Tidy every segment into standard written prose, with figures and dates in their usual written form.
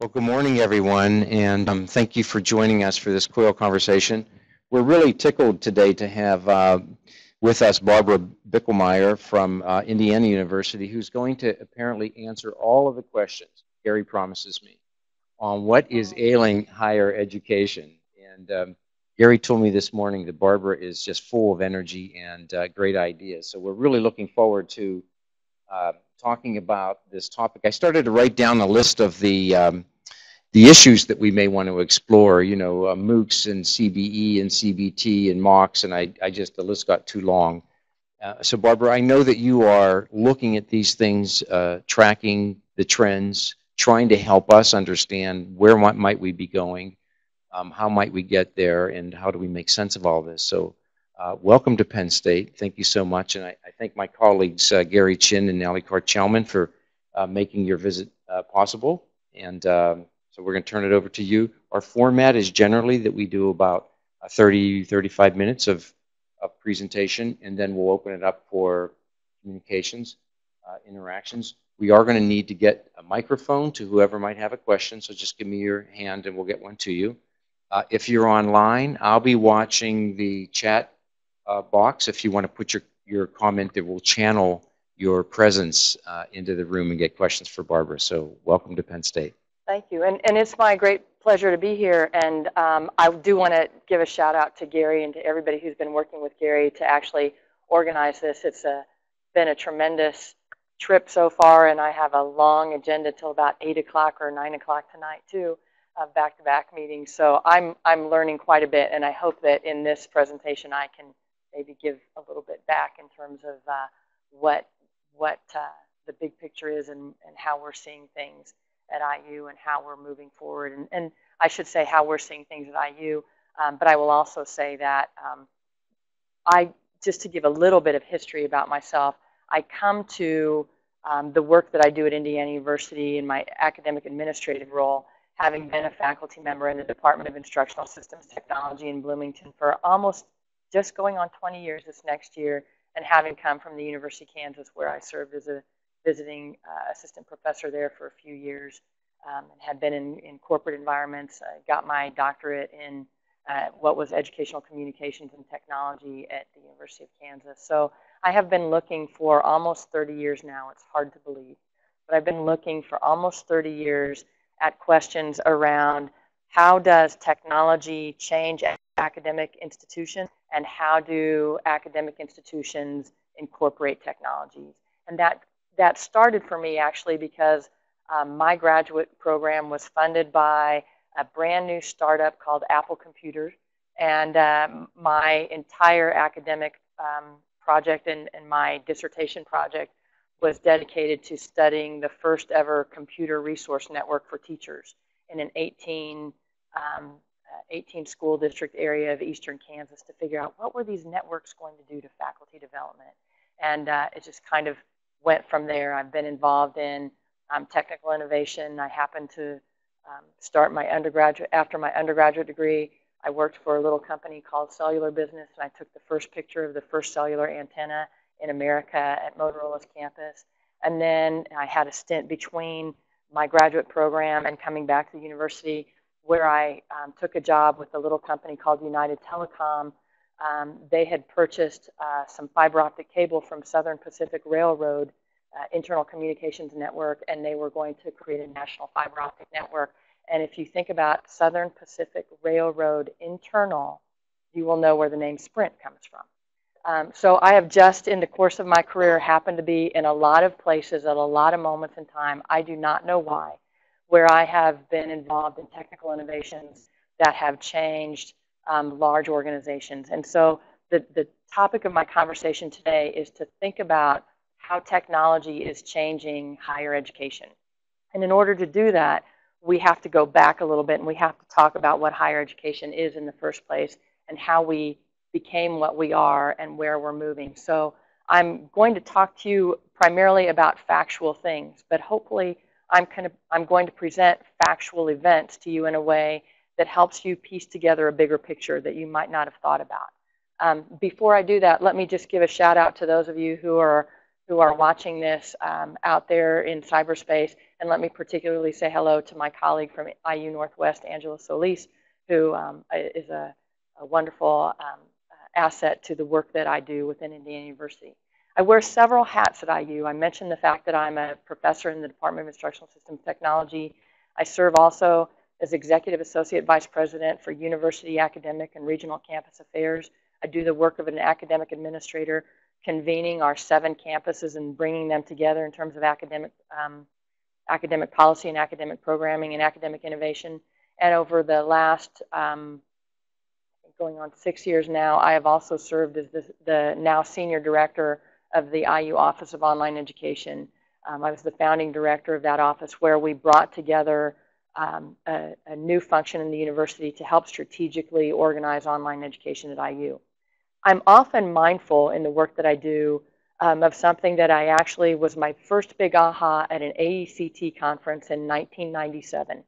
Well, good morning, everyone, and thank you for joining us for this COIL conversation. We're really tickled today to have with us Barbara Bichelmeyer from Indiana University, who's going to apparently answer all of the questions, Gary promises me, on what is ailing higher education. And Gary told me this morning that Barbara is just full of energy and great ideas. So we're really looking forward to talking about this topic. I started to write down a list of the issues that we may want to explore, you know, MOOCs and CBE and CBT and MOCs, and I just, the list got too long. So Barbara, I know that you are looking at these things, tracking the trends, trying to help us understand where might we be going, how might we get there, and how do we make sense of all this. So welcome to Penn State. Thank you so much. And I thank my colleagues, Gary Chin and Ali Kort-Challman, for making your visit possible. And so we're going to turn it over to you. Our format is generally that we do about 35 minutes of presentation, and then we'll open it up for communications, interactions. We are going to need to get a microphone to whoever might have a question, so just give me your hand and we'll get one to you. If you're online, I'll be watching the chat box. If you want to put your comment there, we'll channel your presence into the room and get questions for Barbara. So welcome to Penn State. Thank you. And it's my great pleasure to be here. And I do want to give a shout out to Gary and to everybody who's been working with Gary to actually organize this. It's been a tremendous trip so far, and I have a long agenda till about 8 o'clock or 9 o'clock tonight, too, of back-to-back meetings. So I'm learning quite a bit, and I hope that in this presentation I can maybe give a little bit back in terms of what the big picture is and how we're seeing things at IU and how we're moving forward. And I should say how we're seeing things at IU, but I will also say that just to give a little bit of history about myself, I come to the work that I do at Indiana University in my academic administrative role, having been a faculty member in the Department of Instructional Systems Technology in Bloomington for almost just going on 20 years this next year, and having come from the University of Kansas, where I served as a visiting assistant professor there for a few years, and had been in corporate environments. I got my doctorate in what was educational communications and technology at the University of Kansas. So I have been looking for almost 30 years now. It's hard to believe, but I've been looking for almost 30 years at questions around how does technology change academic institutions, and how do academic institutions incorporate technologies. And that started for me actually because my graduate program was funded by a brand new startup called Apple Computers, and my entire academic project and my dissertation project was dedicated to studying the first ever computer resource network for teachers in an 18 school district area of eastern Kansas, to figure out what were these networks going to do to faculty development. And it just kind of went from there. I've been involved in technical innovation. I happened to start my undergraduate, after my undergraduate degree, I worked for a little company called Cellular Business, and I took the first picture of the first cellular antenna in America at Motorola's campus. And then I had a stint between my graduate program and coming back to the university, where I took a job with a little company called United Telecom. They had purchased some fiber optic cable from Southern Pacific Railroad internal communications network, and they were going to create a national fiber optic network. And if you think about Southern Pacific Railroad internal, you will know where the name Sprint comes from. So I have just, in the course of my career, happened to be in a lot of places at a lot of moments in time, I do not know why, where I have been involved in technical innovations that have changed large organizations. And so the topic of my conversation today is to think about how technology is changing higher education. And in order to do that, we have to go back a little bit, and we have to talk about what higher education is in the first place, and how we became what we are and where we're moving. So I'm going to talk to you primarily about factual things, but hopefully I'm going to present factual events to you in a way that helps you piece together a bigger picture that you might not have thought about. Before I do that, let me just give a shout out to those of you who are who are watching this out there in cyberspace. And let me particularly say hello to my colleague from IU Northwest, Angela Solis, who is a wonderful asset to the work that I do within Indiana University. I wear several hats at IU. I mentioned the fact that I'm a professor in the Department of Instructional Systems Technology. I serve also as Executive Associate Vice President for University Academic and Regional Campus Affairs. I do the work of an academic administrator, convening our 7 campuses and bringing them together in terms of academic policy and academic programming and academic innovation. And over the last, going on 6 years now, I have also served as the now Senior Director of the IU Office of Online Education. I was the founding director of that office, where we brought together a new function in the university to help strategically organize online education at IU. I'm often mindful in the work that I do of something that I actually was my first big aha at an AECT conference in 1997.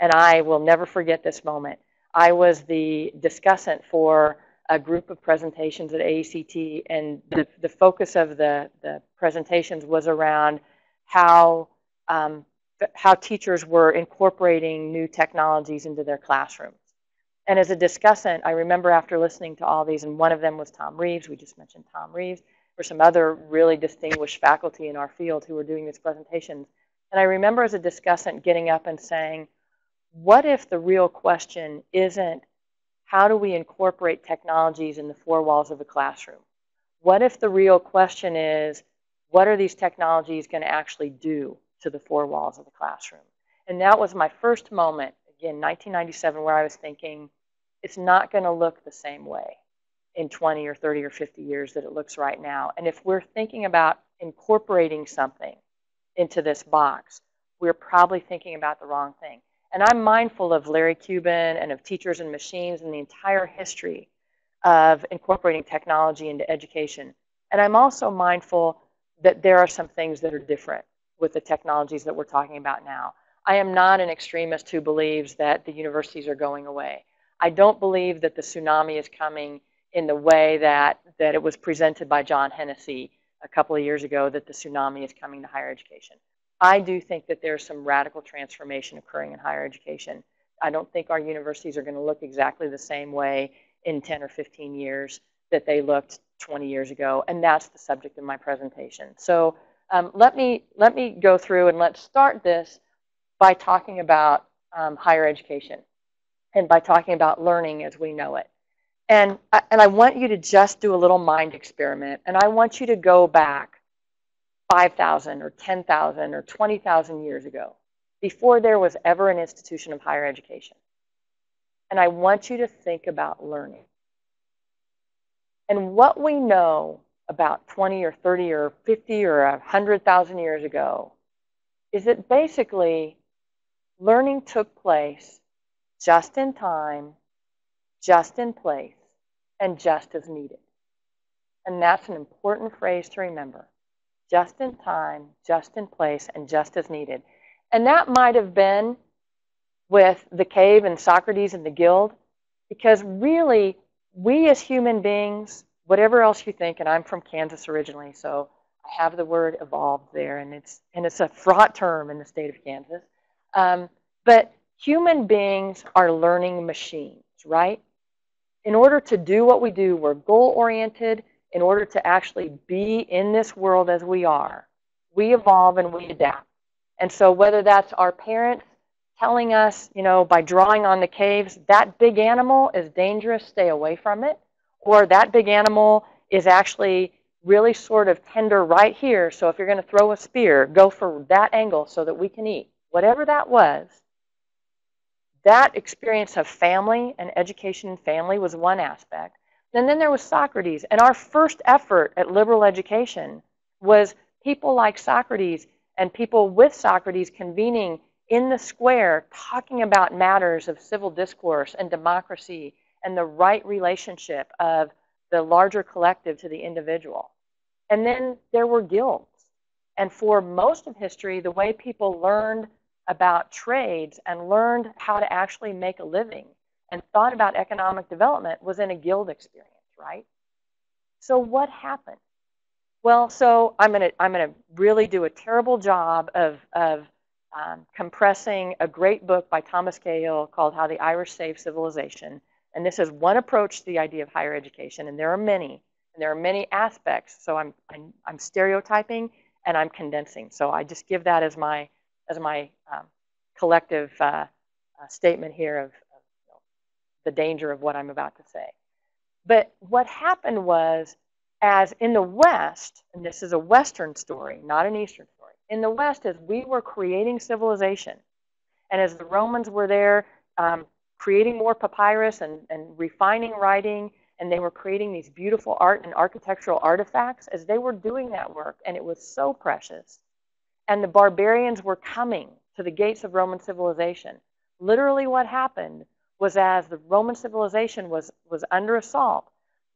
And I will never forget this moment. I was the discussant for a group of presentations at AECT, and the focus of the presentations was around how teachers were incorporating new technologies into their classrooms. And as a discussant, I remember after listening to all these, and one of them was Tom Reeves. We just mentioned Tom Reeves. There were some other really distinguished faculty in our field who were doing these presentations. And I remember as a discussant getting up and saying, what if the real question isn't how do we incorporate technologies in the 4 walls of a classroom? What if the real question is what are these technologies going to actually do to the 4 walls of the classroom? And that was my first moment, again, 1997, where I was thinking it's not going to look the same way in 20 or 30 or 50 years that it looks right now. And if we're thinking about incorporating something into this box, we're probably thinking about the wrong thing. And I'm mindful of Larry Cuban and of Teachers and Machines and the entire history of incorporating technology into education. And I'm also mindful that there are some things that are different with the technologies that we're talking about now. I am not an extremist who believes that the universities are going away. I don't believe that the tsunami is coming in the way that it was presented by John Hennessey a couple of years ago, that the tsunami is coming to higher education. I do think that there's some radical transformation occurring in higher education. I don't think our universities are going to look exactly the same way in 10 or 15 years that they looked 20 years ago, and that's the subject of my presentation. So let me go through, and let's start this by talking about higher education and by talking about learning as we know it. And I want you to just do a little mind experiment, and I want you to go back 5,000 or 10,000 or 20,000 years ago, before there was ever an institution of higher education. And I want you to think about learning. And what we know about 20 or 30 or 50 or 100,000 years ago is that basically learning took place just in time, just in place, and just as needed. And that's an important phrase to remember. Just in time, just in place, and just as needed. And that might have been with the cave and Socrates and the guild, because really, we as human beings, whatever else you think, and I'm from Kansas originally, so I have the word evolved there, and it's a fraught term in the state of Kansas. But human beings are learning machines, right? In order to do what we do, we're goal-oriented. In order to actually be in this world as we are, we evolve and we adapt. And so whether that's our parents telling us, you know, by drawing on the caves, that big animal is dangerous, stay away from it, or that big animal is actually really sort of tender right here, so if you're going to throw a spear, go for that angle so that we can eat. Whatever that was, that experience of family and education in family was one aspect. And then there was Socrates, and our first effort at liberal education was people like Socrates and people with Socrates convening in the square, talking about matters of civil discourse and democracy and the right relationship of the larger collective to the individual. And then there were guilds. And for most of history, the way people learned about trades and learned how to actually make a living and thought about economic development was in a guild experience, right? So what happened? Well, so I'm gonna really do a terrible job of compressing a great book by Thomas Cahill called How the Irish Saved Civilization. And this is one approach to the idea of higher education, and there are many. And there are many aspects, so I'm stereotyping and I'm condensing. So I just give that as my collective statement here of the danger of what I'm about to say. But what happened was, as in the West, and this is a Western story, not an Eastern story. In the West, as we were creating civilization, and as the Romans were there creating more papyrus and refining writing, and they were creating these beautiful art and architectural artifacts, as they were doing that work, and it was so precious. And the barbarians were coming to the gates of Roman civilization. Literally what happened was, as the Roman civilization was under assault,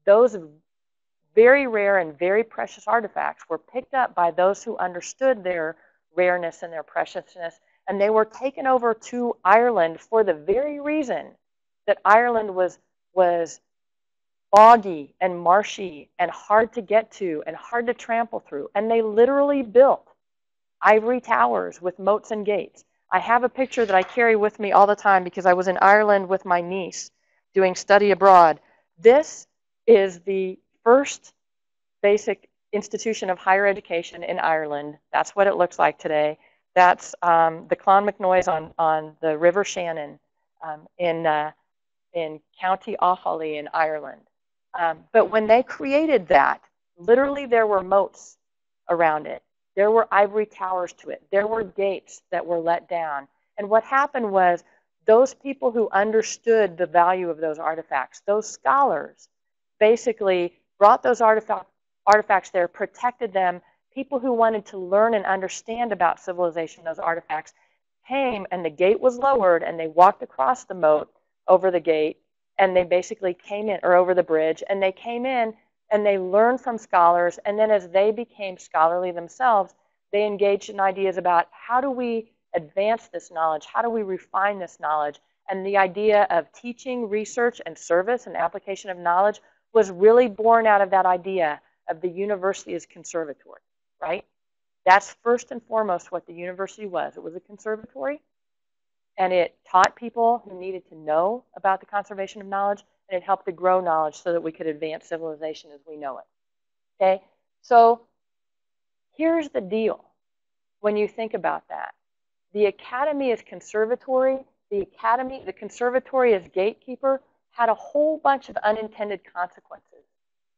those very rare and very precious artifacts were picked up by those who understood their rareness and their preciousness, and they were taken over to Ireland for the very reason that Ireland was boggy and marshy and hard to get to and hard to trample through. And they literally built ivory towers with moats and gates. I have a picture that I carry with me all the time because I was in Ireland with my niece doing study abroad. This is the first basic institution of higher education in Ireland. That's what it looks like today. That's the Clonmacnoise on the River Shannon in County Offaly in Ireland. But when they created that, literally there were moats around it. There were ivory towers to it. There were gates that were let down. And what happened was, those people who understood the value of those artifacts, those scholars, basically brought those artifacts there, protected them. People who wanted to learn and understand about civilization, those artifacts, came, and the gate was lowered, and they walked across the moat, over the gate, and they basically came in, or over the bridge, and they came in and they learned from scholars. And then as they became scholarly themselves, they engaged in ideas about, how do we advance this knowledge? How do we refine this knowledge? And the idea of teaching, research, and service and application of knowledge was really born out of that idea of the university as conservatory, right? That's first and foremost what the university was. It was a conservatory. And it taught people who needed to know about the conservation of knowledge, and it helped to grow knowledge so that we could advance civilization as we know it. Okay? So here's the deal when you think about that. The academy is conservatory. The conservatory as gatekeeper had a whole bunch of unintended consequences.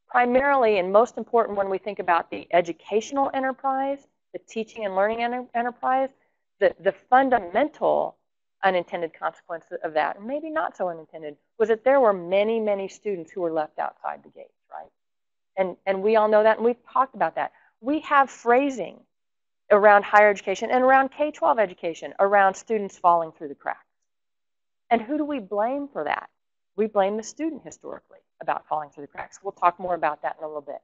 Primarily, and most important when we think about the educational enterprise, the teaching and learning enterprise, the fundamental unintended consequence of that, and maybe not so unintended, was that there were many, many students who were left outside the gates, right? And we all know that, and we've talked about that. We have phrasing around higher education and around K-12 education around students falling through the cracks. And who do we blame for that? We blame the student historically about falling through the cracks. We'll talk more about that in a little bit.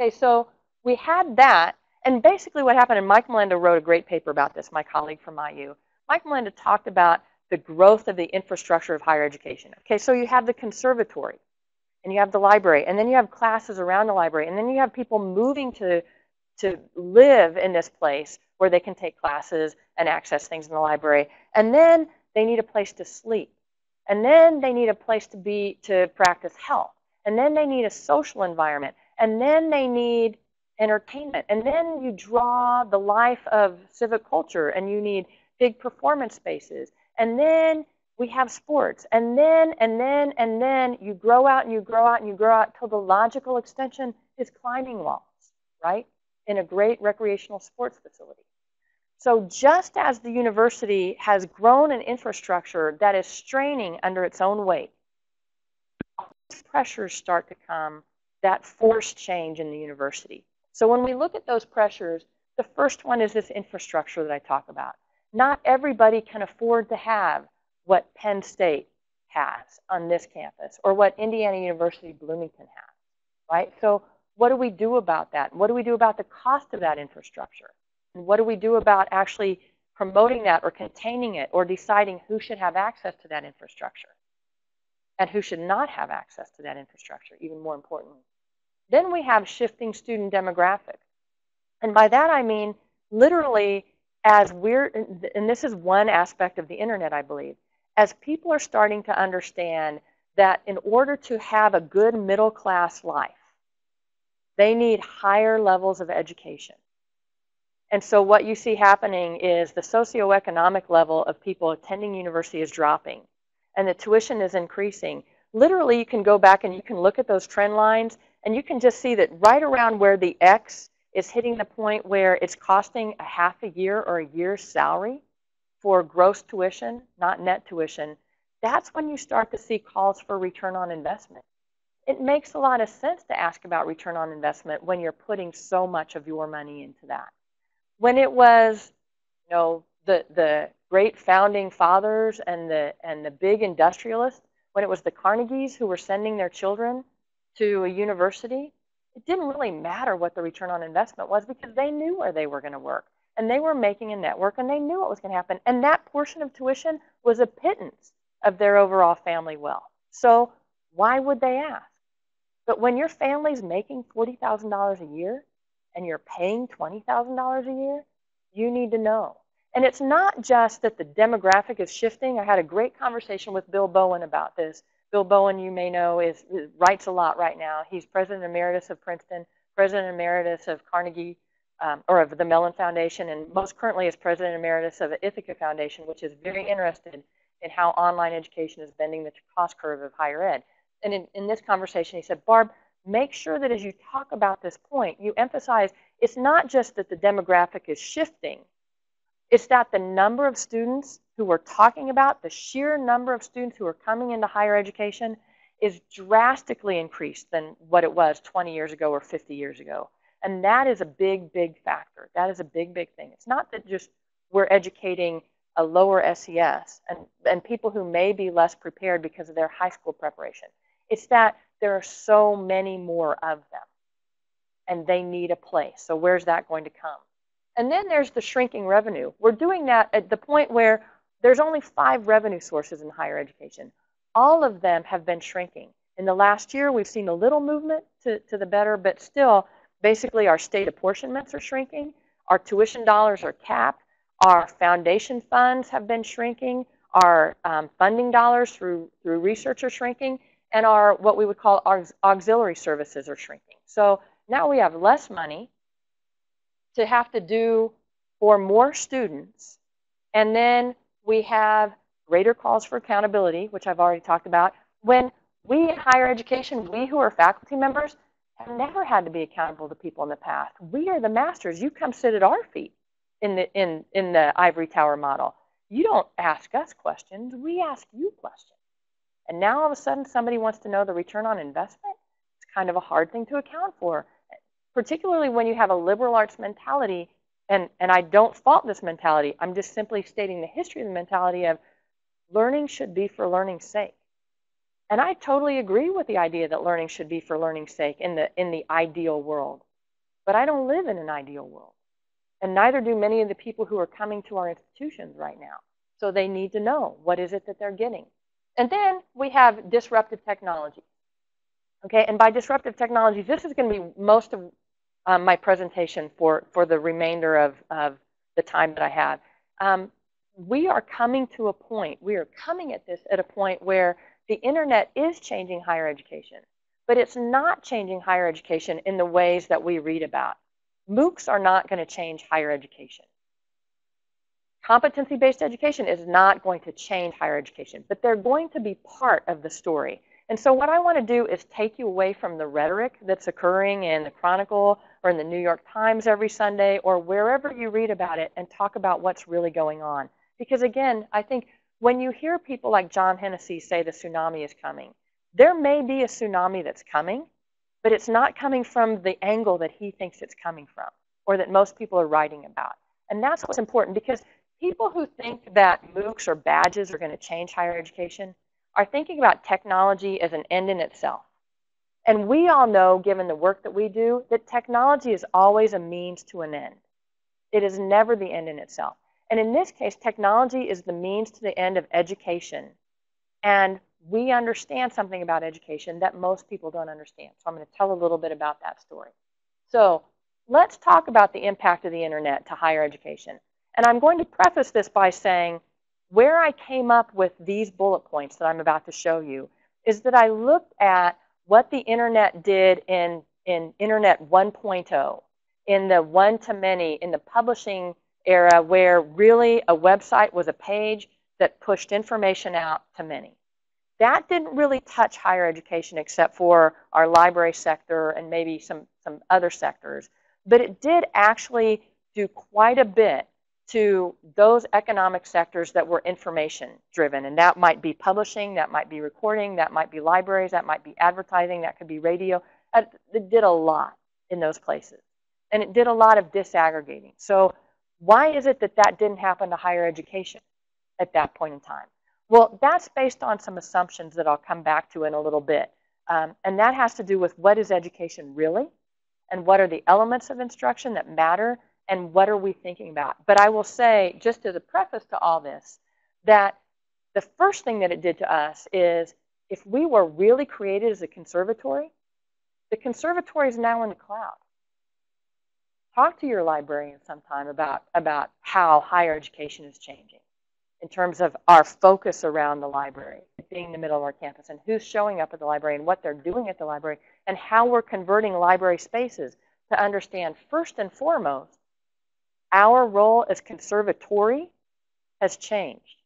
Okay, so we had that, and basically what happened, and Mike Melinda wrote a great paper about this, my colleague from IU. Mike Melinda talked about the growth of the infrastructure of higher education. Okay, so you have the conservatory, and you have the library, and then you have classes around the library, and then you have people moving to live in this place where they can take classes and access things in the library. And then they need a place to sleep. And then they need a place to practice health. And then they need a social environment. And then they need entertainment. And then you draw the life of civic culture, and you need big performance spaces, and then we have sports, and then you grow out, and you grow out, and you grow out till the logical extension is climbing walls, right, in a great recreational sports facility. So just as the university has grown an infrastructure that is straining under its own weight, all these pressures start to come that force change in the university. So when we look at those pressures, the first one is this infrastructure that I talk about. Not everybody can afford to have what Penn State has on this campus, or what Indiana University Bloomington has, right? So what do we do about that? What do we do about the cost of that infrastructure? And what do we do about actually promoting that, or containing it, or deciding who should have access to that infrastructure and who should not have access to that infrastructure, even more importantly? Then we have shifting student demographics. And by that I mean literally as we're, and this is one aspect of the internet, I believe, as people are starting to understand that in order to have a good middle class life, they need higher levels of education. And so what you see happening is the socioeconomic level of people attending university is dropping, and the tuition is increasing. Literally, you can go back and you can look at those trend lines, and you can just see that right around where the X is hitting the point where it's costing a half a year or a year's salary for gross tuition, not net tuition, that's when you start to see calls for return on investment. It makes a lot of sense to ask about return on investment when you're putting so much of your money into that. When it was, you know, the great founding fathers and the big industrialists, when it was the Carnegies who were sending their children to a university, it didn't really matter what the return on investment was because they knew where they were going to work. And they were making a network, and they knew what was going to happen. And that portion of tuition was a pittance of their overall family wealth. So why would they ask? But when your family's making $40,000 a year, and you're paying $20,000 a year, you need to know. And it's not just that the demographic is shifting. I had a great conversation with Bill Bowen about this. Bill Bowen, you may know, writes a lot right now. He's President Emeritus of Princeton, President Emeritus of Carnegie, or of the Mellon Foundation, and most currently is President Emeritus of the Ithaca Foundation, which is very interested in how online education is bending the cost curve of higher ed. And in this conversation, he said, Barb, make sure that as you talk about this point, you emphasize it's not just that the demographic is shifting. It's that the number of students who we're talking about, the sheer number of students who are coming into higher education is drastically increased than what it was 20 years ago or 50 years ago. And that is a big, big factor. That is a big, big thing. It's not that just we're educating a lower SES and people who may be less prepared because of their high school preparation. It's that there are so many more of them, and they need a place. So where's that going to come? And then there's the shrinking revenue. We're doing that at the point where there's only 5 revenue sources in higher education. All of them have been shrinking. In the last year, we've seen a little movement to the better, but still, basically, our state apportionments are shrinking. Our tuition dollars are capped. Our foundation funds have been shrinking. Our funding dollars through research are shrinking. And our, what we would call our auxiliary services are shrinking. So now we have less money to have to do for more students. And then we have greater calls for accountability, which I've already talked about. When we in higher education, we who are faculty members, have never had to be accountable to people in the past. We are the masters. You come sit at our feet in the ivory tower model. You don't ask us questions. We ask you questions. And now all of a sudden somebody wants to know the return on investment. It's kind of a hard thing to account for, particularly when you have a liberal arts mentality. And I don't fault this mentality. I'm just simply stating the history of the mentality of learning should be for learning's sake. And I totally agree with the idea that learning should be for learning's sake in the ideal world. But I don't live in an ideal world. And neither do many of the people who are coming to our institutions right now. So they need to know what is it that they're getting. And then we have disruptive technology. Okay, and by disruptive technology, this is going to be most of my presentation for the remainder of the time that I have. We are coming to a point, we are coming at this at a point where the internet is changing higher education, but it's not changing higher education in the ways that we read about. MOOCs are not going to change higher education. Competency-based education is not going to change higher education, but they're going to be part of the story. And so what I want to do is take you away from the rhetoric that's occurring in the Chronicle or in the New York Times every Sunday or wherever you read about it and talk about what's really going on. Because again, I think when you hear people like John Hennessey say the tsunami is coming, there may be a tsunami that's coming, but it's not coming from the angle that he thinks it's coming from or that most people are writing about. And that's what's important, because people who think that MOOCs or badges are going to change higher education are thinking about technology as an end in itself. And we all know, given the work that we do, that technology is always a means to an end. It is never the end in itself. And in this case, technology is the means to the end of education. And we understand something about education that most people don't understand. So I'm going to tell a little bit about that story. So let's talk about the impact of the internet to higher education. And I'm going to preface this by saying where I came up with these bullet points that I'm about to show you is that I looked at what the internet did in Internet 1.0, in the one-to-many, in the publishing era where really a website was a page that pushed information out to many. That didn't really touch higher education except for our library sector and maybe some other sectors. But it did actually do quite a bit to those economic sectors that were information driven. And that might be publishing, that might be recording, that might be libraries, that might be advertising, that could be radio. It did a lot in those places. And it did a lot of disaggregating. So why is it that that didn't happen to higher education at that point in time? Well, that's based on some assumptions that I'll come back to in a little bit. And that has to do with what is education really? And what are the elements of instruction that matter? And what are we thinking about? But I will say, just as a preface to all this, that the first thing that it did to us is if we were really created as a conservatory, the conservatory is now in the cloud. Talk to your librarian sometime about how higher education is changing in terms of our focus around the library, being the middle of our campus, and who's showing up at the library and what they're doing at the library, and how we're converting library spaces to understand, first and foremost, our role as conservatory has changed.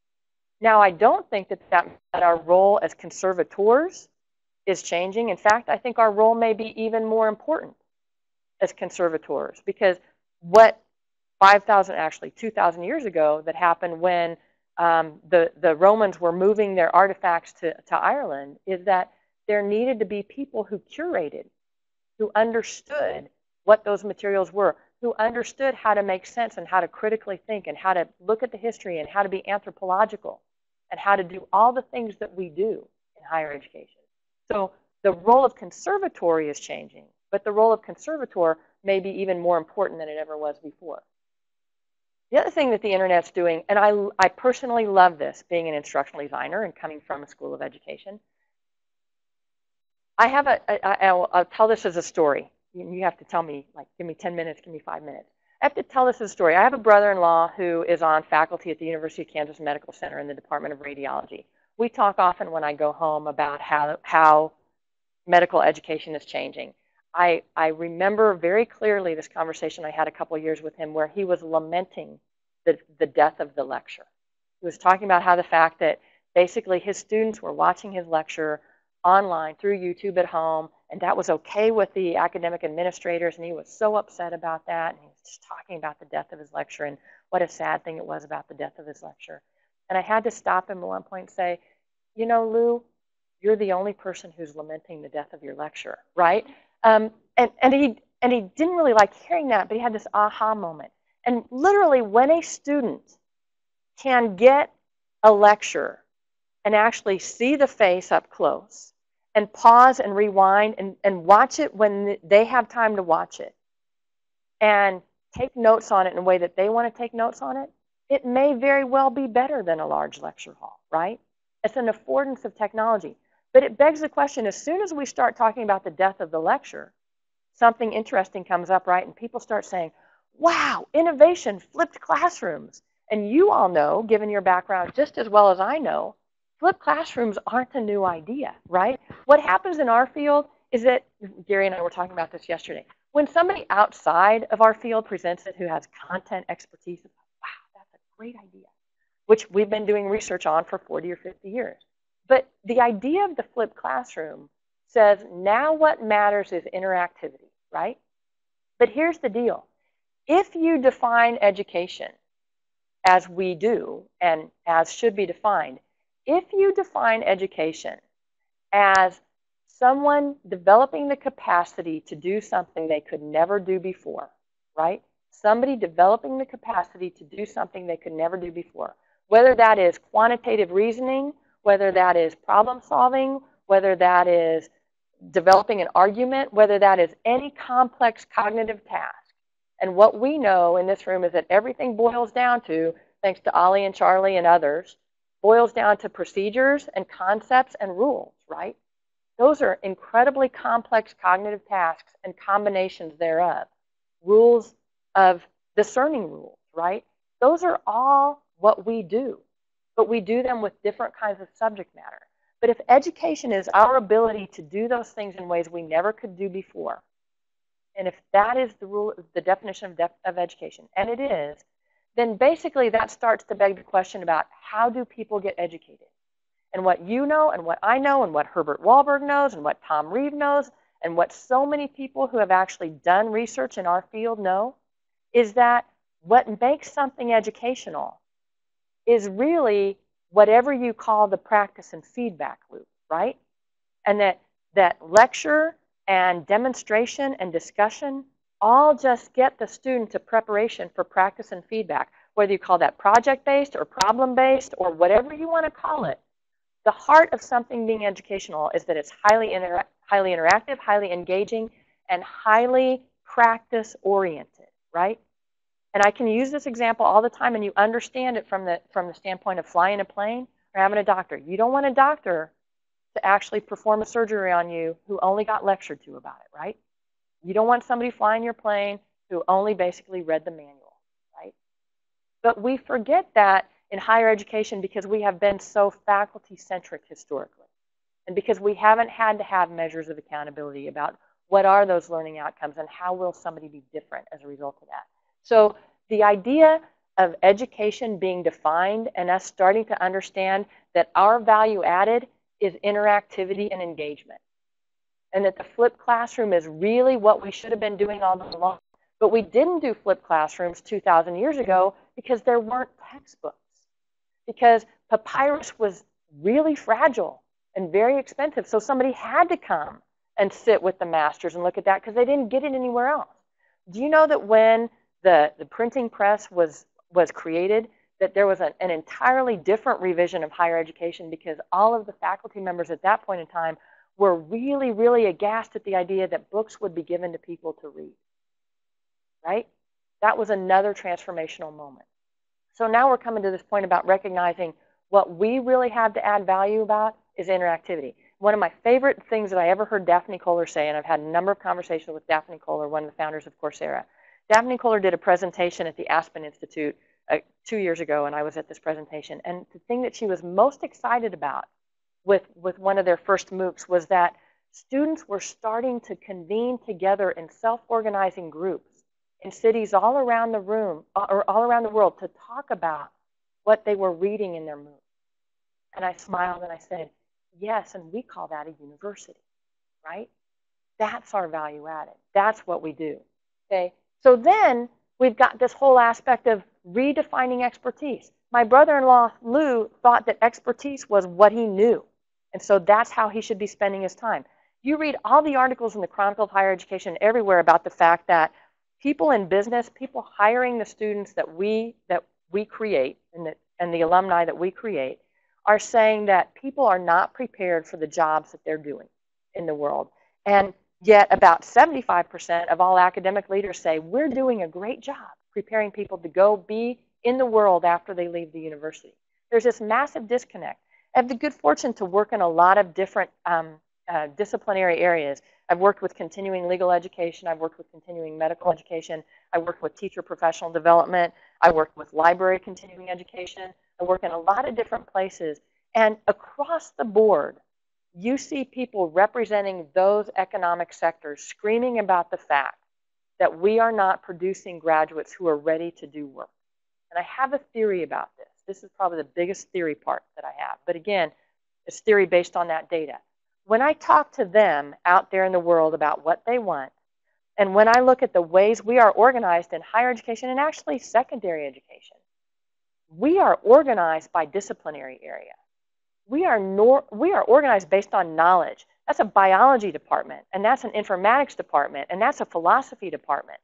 Now, I don't think that our role as conservators is changing. In fact, I think our role may be even more important as conservators, because what 2,000 years ago that happened when the Romans were moving their artifacts to Ireland is that there needed to be people who curated, who understood what those materials were, who understood how to make sense and how to critically think and how to look at the history and how to be anthropological and how to do all the things that we do in higher education. So the role of conservatory is changing, but the role of conservator may be even more important than it ever was before. The other thing that the internet's doing, and I personally love this, being an instructional designer and coming from a school of education. I have I'll tell this as a story. You have to tell me, like, give me 10 minutes, give me 5 minutes. I have to tell this as a story. I have a brother-in-law who is on faculty at the University of Kansas Medical Center in the Department of Radiology. We talk often when I go home about how medical education is changing. I remember very clearly this conversation I had a couple years with him where he was lamenting the death of the lecture. He was talking about how the fact that basically his students were watching his lecture online through YouTube at home, and that was okay with the academic administrators, and he was so upset about that, and he was just talking about the death of his lecture and what a sad thing it was about the death of his lecture. And I had to stop him at one point and say, you know, Lou, you're the only person who's lamenting the death of your lecture, right? And he didn't really like hearing that, but he had this aha moment. And literally, when a student can get a lecture and actually see the face up close and pause and rewind and watch it when they have time to watch it and take notes on it in a way that they want to take notes on it, it may very well be better than a large lecture hall, right? It's an affordance of technology. But it begs the question, as soon as we start talking about the death of the lecture, something interesting comes up, right? And people start saying, wow, innovation flipped classrooms. And you all know, given your background just as well as I know, flipped classrooms aren't a new idea, right? What happens in our field is that, Gary and I were talking about this yesterday, when somebody outside of our field presents it who has content expertise, it's like, wow, that's a great idea, which we've been doing research on for 40 or 50 years. But the idea of the flipped classroom says now what matters is interactivity, right? But here's the deal. If you define education as we do and as should be defined, if you define education as someone developing the capacity to do something they could never do before, right? Somebody developing the capacity to do something they could never do before, whether that is quantitative reasoning, whether that is problem solving, whether that is developing an argument, whether that is any complex cognitive task. And what we know in this room is that everything boils down to, thanks to Ali and Charlie and others, boils down to procedures and concepts and rules, right? Those are incredibly complex cognitive tasks and combinations thereof. rules of discerning rules, right? Those are all what we do, but we do them with different kinds of subject matter. But if education is our ability to do those things in ways we never could do before, and if that is the rule, the definition of education, and it is, then basically that starts to beg the question about how do people get educated? And what you know, and what I know, and what Herbert Walberg knows, and what Tom Reeves knows, and what so many people who have actually done research in our field know, is that what makes something educational is really whatever you call the practice and feedback loop, right? And that lecture and demonstration and discussion all just get the student to preparation for practice and feedback, whether you call that project-based or problem-based or whatever you want to call it. The heart of something being educational is that it's highly interactive, highly engaging, and highly practice-oriented, right? And I can use this example all the time, and you understand it from the standpoint of flying a plane or having a doctor. You don't want a doctor to actually perform a surgery on you who only got lectured to about it, right? You don't want somebody flying your plane who only basically read the manual, right? But we forget that in higher education because we have been so faculty-centric historically, and because we haven't had to have measures of accountability about what are those learning outcomes and how will somebody be different as a result of that. So the idea of education being defined and us starting to understand that our value added is interactivity and engagement, and that the flipped classroom is really what we should have been doing all along. But we didn't do flipped classrooms 2,000 years ago because there weren't textbooks, because papyrus was really fragile and very expensive. So somebody had to come and sit with the masters and look at that because they didn't get it anywhere else. Do you know that when the printing press was created, that there was an entirely different revision of higher education because all of the faculty members at that point in time were really, really aghast at the idea that books would be given to people to read, right? That was another transformational moment. So now we're coming to this point about recognizing what we really have to add value about is interactivity. One of my favorite things that I ever heard Daphne Koller say, and I've had a number of conversations with Daphne Koller, one of the founders of Coursera. Daphne Koller did a presentation at the Aspen Institute 2 years ago, and I was at this presentation. And the thing that she was most excited about with one of their first MOOCs was that students were starting to convene together in self-organizing groups in cities all around the room or all around the world to talk about what they were reading in their MOOC. And I smiled and I said, yes, and we call that a university, right? That's our value added. That's what we do, okay? So then we've got this whole aspect of redefining expertise. My brother-in-law, Lou, thought that expertise was what he knew, and so that's how he should be spending his time. You read all the articles in the Chronicle of Higher Education everywhere about the fact that people in business, people hiring the students that we create and the alumni that we create, are saying that people are not prepared for the jobs that they're doing in the world. And yet about 75% of all academic leaders say, we're doing a great job preparing people to go be in the world after they leave the university. There's this massive disconnect. I have the good fortune to work in a lot of different disciplinary areas. I've worked with continuing legal education. I've worked with continuing medical education. I worked with teacher professional development. I worked with library continuing education. I work in a lot of different places. And across the board, you see people representing those economic sectors screaming about the fact that we are not producing graduates who are ready to do work. And I have a theory about this. This is probably the biggest theory part that I have. But again, it's theory based on that data. When I talk to them out there in the world about what they want, and when I look at the ways we are organized in higher education and actually secondary education, we are organized by disciplinary area. We are organized based on knowledge. That's a biology department, and that's an informatics department, and that's a philosophy department.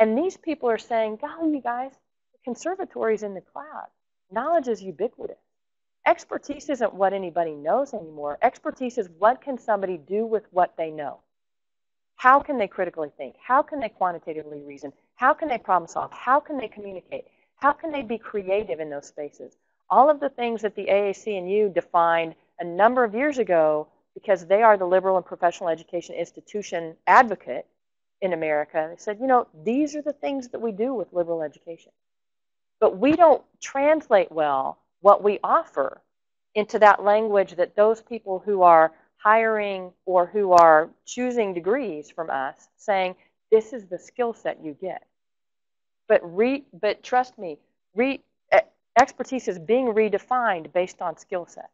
And these people are saying, golly, you guys, the conservatory's in the cloud. Knowledge is ubiquitous. Expertise isn't what anybody knows anymore. Expertise is what can somebody do with what they know. How can they critically think? How can they quantitatively reason? How can they problem solve? How can they communicate? How can they be creative in those spaces? All of the things that the AAC and you defined a number of years ago, because they are the liberal and professional education institution advocate, in America. They said, you know, these are the things that we do with liberal education. But we don't translate well what we offer into that language that those people who are hiring or who are choosing degrees from us saying, this is the skill set you get. But trust me, expertise is being redefined based on skill set.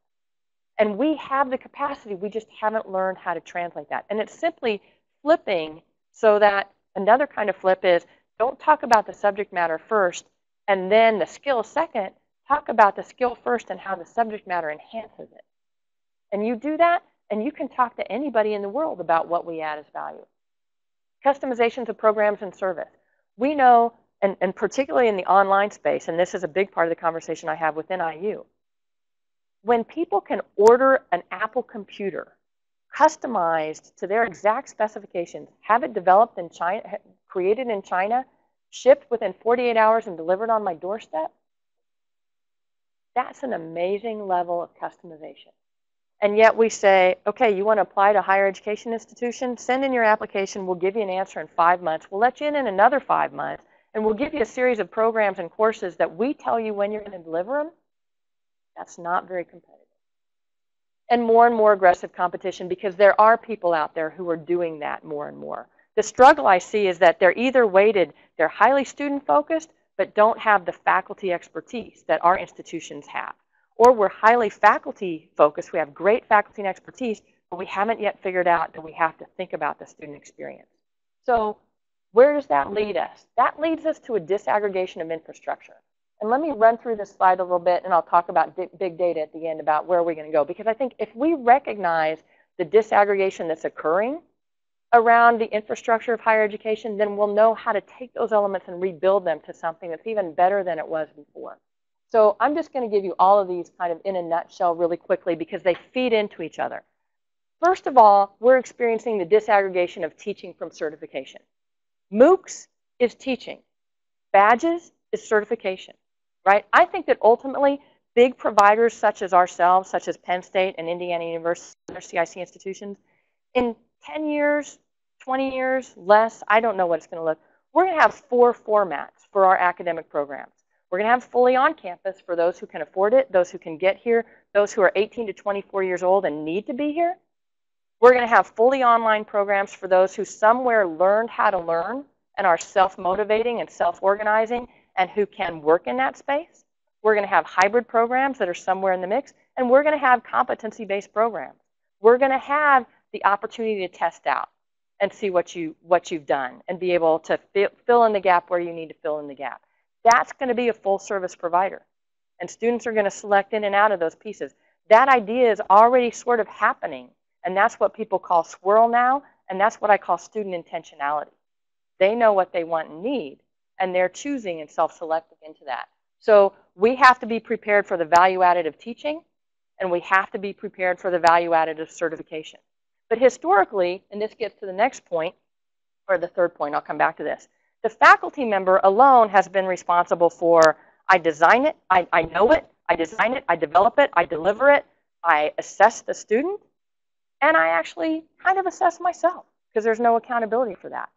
And we have the capacity, we just haven't learned how to translate that. And it's simply flipping so that another kind of flip is, don't talk about the subject matter first and then the skill second, talk about the skill first and how the subject matter enhances it. And you do that, and you can talk to anybody in the world about what we add as value. Customizations of programs and service. We know, and particularly in the online space, and this is a big part of the conversation I have within IU, when people can order an Apple computer customized to their exact specifications, have it developed in China, created in China, shipped within 48 hours and delivered on my doorstep, that's an amazing level of customization. And yet we say, okay, you want to apply to a higher education institution? Send in your application. We'll give you an answer in 5 months. We'll let you in another 5 months. And we'll give you a series of programs and courses that we tell you when you're going to deliver them. That's not very competitive. And more aggressive competition, because there are people out there who are doing that more and more. The struggle I see is that they're either weighted, they're highly student-focused, but don't have the faculty expertise that our institutions have. Or we're highly faculty focused, we have great faculty and expertise, but we haven't yet figured out that we have to think about the student experience. So where does that lead us? That leads us to a disaggregation of infrastructure. And let me run through this slide a little bit, and I'll talk about big data at the end about where we're going to go. Because I think if we recognize the disaggregation that's occurring around the infrastructure of higher education, then we'll know how to take those elements and rebuild them to something that's even better than it was before. So I'm just going to give you all of these kind of in a nutshell really quickly because they feed into each other. First of all, we're experiencing the disaggregation of teaching from certification. MOOCs is teaching. Badges is certification, right? I think that ultimately big providers such as ourselves, such as Penn State and Indiana University, other CIC institutions, in 10 years, 20 years, less, I don't know what it's going to look, we're going to have 4 formats for our academic programs. We're going to have fully on campus for those who can afford it, those who can get here, those who are 18 to 24 years old and need to be here. We're going to have fully online programs for those who somewhere learned how to learn and are self-motivating and self-organizing and who can work in that space. We're going to have hybrid programs that are somewhere in the mix, and we're going to have competency-based programs. We're going to have the opportunity to test out and see what you've done and be able to fill in the gap where you need to fill in the gap. That's going to be a full service provider. And students are going to select in and out of those pieces. That idea is already sort of happening. And that's what people call swirl now. And that's what I call student intentionality. They know what they want and need. And they're choosing and self-selecting into that. So we have to be prepared for the value added of teaching. And we have to be prepared for the value added of certification. But historically, and this gets to the next point, or the third point, I'll come back to this. The faculty member alone has been responsible for, I design it, I know it, I design it, I develop it, I deliver it, I assess the student, and I actually kind of assess myself because there's no accountability for that.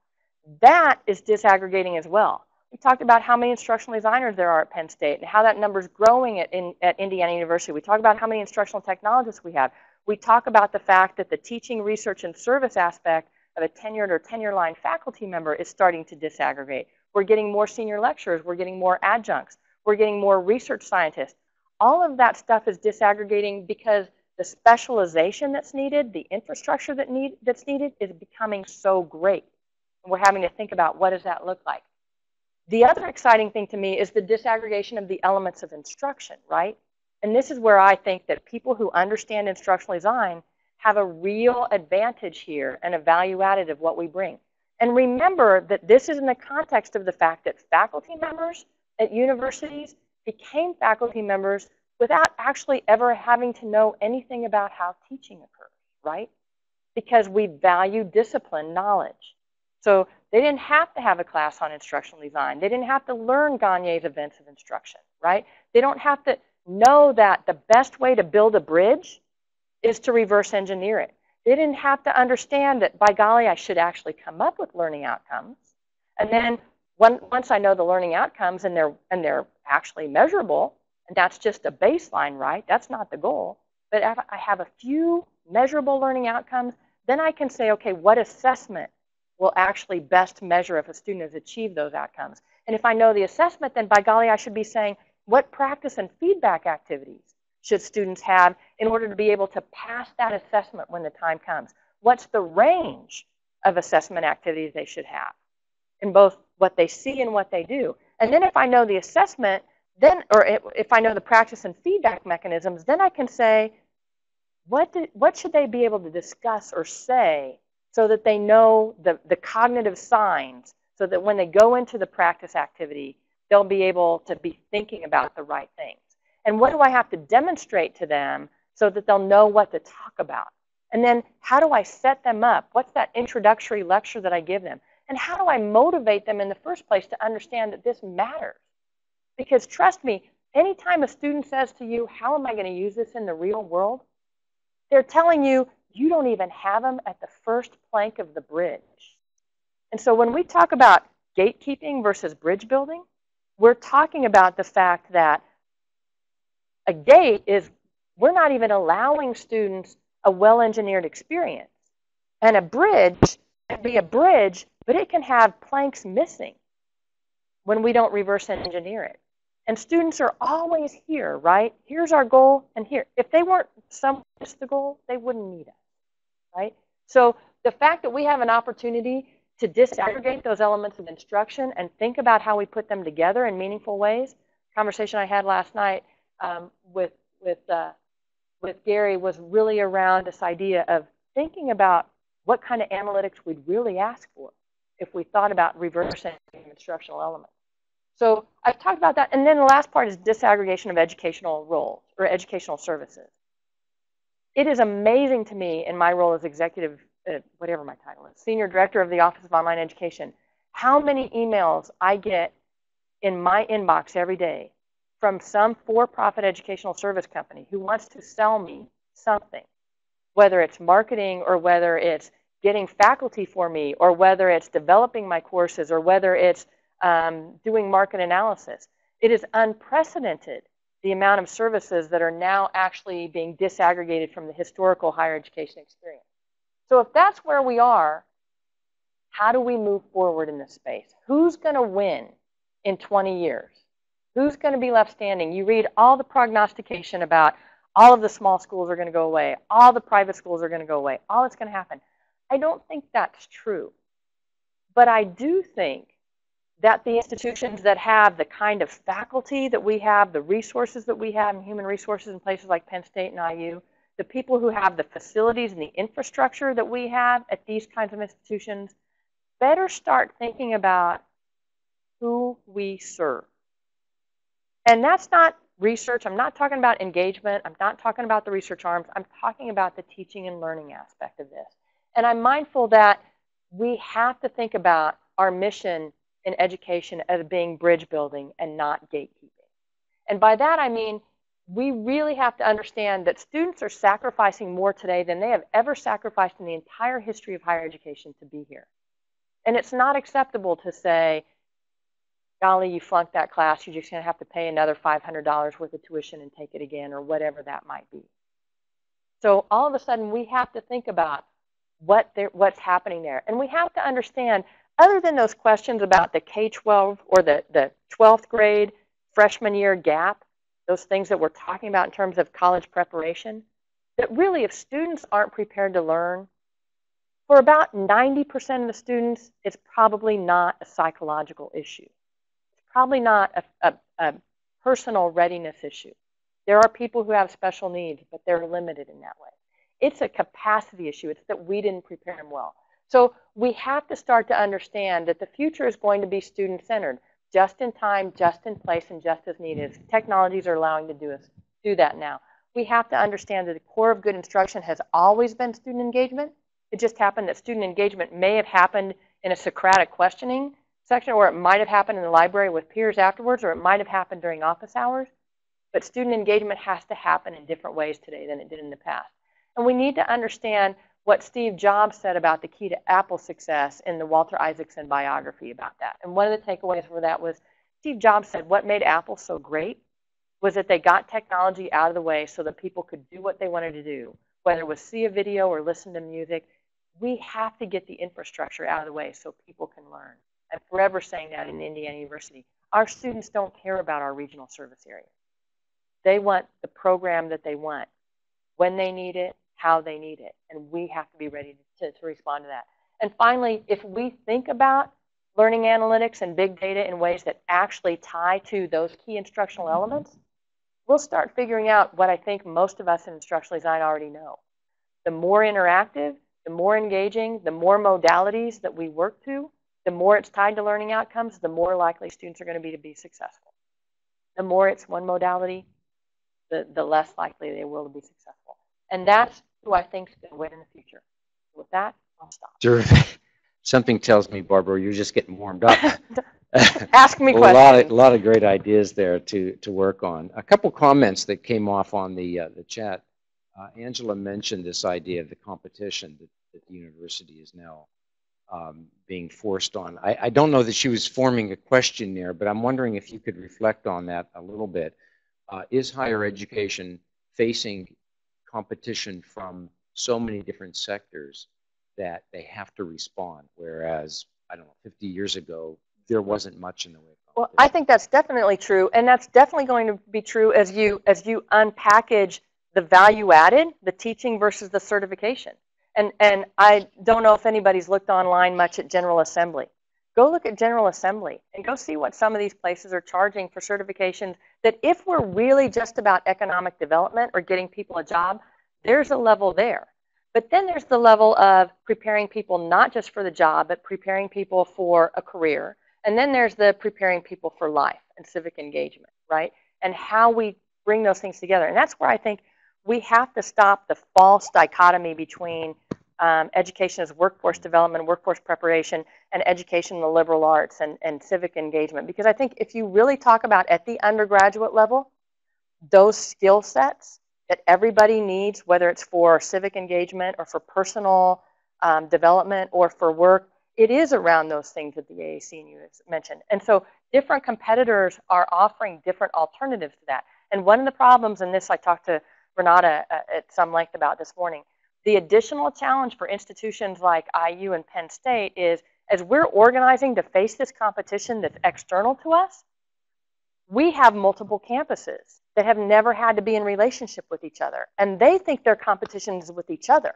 That is disaggregating as well. We talked about how many instructional designers there are at Penn State and how that number's growing at Indiana University. We talk about how many instructional technologists we have. We talk about the fact that the teaching, research, and service aspect of a tenured or tenure-line faculty member is starting to disaggregate. We're getting more senior lecturers. We're getting more adjuncts. We're getting more research scientists. All of that stuff is disaggregating because the specialization that's needed, the infrastructure that's needed is becoming so great. And we're having to think about what does that look like. The other exciting thing to me is the disaggregation of the elements of instruction, right? And this is where I think that people who understand instructional design have a real advantage here and a value added of what we bring. And remember that this is in the context of the fact that faculty members at universities became faculty members without actually ever having to know anything about how teaching occurs, right? Because we value discipline knowledge. So they didn't have to have a class on instructional design. They didn't have to learn Gagne's events of instruction, right? They don't have to know that the best way to build a bridge is to reverse engineer it. They didn't have to understand that, by golly, I should actually come up with learning outcomes. And then once I know the learning outcomes and they're actually measurable, and that's just a baseline, right? That's not the goal. But if I have a few measurable learning outcomes, then I can say, okay, what assessment will actually best measure if a student has achieved those outcomes? And if I know the assessment, then by golly, I should be saying, what practice and feedback activities should students have in order to be able to pass that assessment when the time comes? What's the range of assessment activities they should have in both what they see and what they do? And then if I know the assessment, then, or if I know the practice and feedback mechanisms, then I can say, what should they be able to discuss or say so that they know the cognitive signs, so that when they go into the practice activity, they'll be able to be thinking about the right things. And what do I have to demonstrate to them so that they'll know what to talk about? And then how do I set them up? What's that introductory lecture that I give them? And how do I motivate them in the first place to understand that this matters? Because trust me, anytime a student says to you, how am I going to use this in the real world? They're telling you, you don't even have them at the first plank of the bridge. And so when we talk about gatekeeping versus bridge building, we're talking about the fact that a gate is, we're not even allowing students a well-engineered experience. And a bridge can be a bridge, but it can have planks missing when we don't reverse engineer it. And students are always here, right? Here's our goal, and here. If they weren't somewhere that's the goal, they wouldn't need us, right? So the fact that we have an opportunity to disaggregate those elements of instruction and think about how we put them together in meaningful ways. Conversation I had last night with Gary was really around this idea of thinking about what kind of analytics we'd really ask for if we thought about reverse engineering instructional elements. So I've talked about that. And then the last part is disaggregation of educational roles or educational services. It is amazing to me in my role as executive, whatever my title is, Senior Director of the Office of Online Education, how many emails I get in my inbox every day from some for-profit educational service company who wants to sell me something, whether it's marketing or whether it's getting faculty for me or whether it's developing my courses or whether it's doing market analysis. It is unprecedented, the amount of services that are now actually being disaggregated from the historical higher education experience. So if that's where we are, how do we move forward in this space? Who's going to win in 20 years? Who's going to be left standing? You read all the prognostication about all of the small schools are going to go away, all the private schools are going to go away, all that's going to happen. I don't think that's true. But I do think that the institutions that have the kind of faculty that we have, the resources that we have in human resources in places like Penn State and IU, the people who have the facilities and the infrastructure that we have at these kinds of institutions, better start thinking about who we serve. And that's not research. I'm not talking about engagement. I'm not talking about the research arms. I'm talking about the teaching and learning aspect of this. And I'm mindful that we have to think about our mission in education as being bridge building and not gatekeeping. And by that I mean we really have to understand that students are sacrificing more today than they have ever sacrificed in the entire history of higher education to be here. And it's not acceptable to say, golly, you flunked that class, you're just going to have to pay another $500 worth of tuition and take it again, or whatever that might be. So all of a sudden we have to think about what's happening there. And we have to understand, other than those questions about the K-12 or the 12th grade freshman year gap, those things that we're talking about in terms of college preparation, that really if students aren't prepared to learn, for about 90% of the students, it's probably not a psychological issue. It's probably not a personal readiness issue. There are people who have special needs, but they're limited in that way. It's a capacity issue. It's that we didn't prepare them well. So we have to start to understand that the future is going to be student-centered, just in time, just in place, and just as needed. Technologies are allowing to do that now. We have to understand that the core of good instruction has always been student engagement. It just happened that student engagement may have happened in a Socratic questioning section, or it might have happened in the library with peers afterwards, or it might have happened during office hours. But student engagement has to happen in different ways today than it did in the past. And we need to understand what Steve Jobs said about the key to Apple success in the Walter Isaacson biography about that. And one of the takeaways from that was Steve Jobs said what made Apple so great was that they got technology out of the way so that people could do what they wanted to do, whether it was see a video or listen to music. We have to get the infrastructure out of the way so people can learn. I'm forever saying that in Indiana University. Our students don't care about our regional service area. They want the program that they want, when they need it, how they need it, and we have to be ready to respond to that. And finally, if we think about learning analytics and big data in ways that actually tie to those key instructional elements, we'll start figuring out what I think most of us in instructional design already know. The more interactive, the more engaging, the more modalities that we work to, the more it's tied to learning outcomes, the more likely students are going to be successful. The more it's one modality, the less likely they will be successful. And that's who I think is going to win in the future. With that, I'll stop. Sure. Something tells me, Barbara, you're just getting warmed up. Ask me questions. A lot of great ideas there to work on. A couple comments that came off on the chat. Angela mentioned this idea of the competition that the university is now being forced on. I don't know that she was forming a question there, but I'm wondering if you could reflect on that a little bit. Is higher education facing competition from so many different sectors that they have to respond, whereas, I don't know, 50 years ago, there wasn't much in the way of competition? Well, I think that's definitely true, and that's definitely going to be true as you unpackage the value added, the teaching versus the certification. And I don't know if anybody's looked online much at General Assembly. Go look at General Assembly and go see what some of these places are charging for certifications that if we're really just about economic development or getting people a job, there's a level there. But then there's the level of preparing people not just for the job, but preparing people for a career. And then there's the preparing people for life and civic engagement, right? And how we bring those things together. And that's where I think we have to stop the false dichotomy between education as workforce development, workforce preparation, and education in the liberal arts and civic engagement. Because I think if you really talk about at the undergraduate level, those skill sets that everybody needs, whether it's for civic engagement or for personal development or for work, it is around those things that the AACNU has mentioned. And so different competitors are offering different alternatives to that. And one of the problems in this, I talked to Renata at some length about this morning. The additional challenge for institutions like IU and Penn State is, as we're organizing to face this competition that's external to us, we have multiple campuses that have never had to be in relationship with each other. And they think their competition is with each other.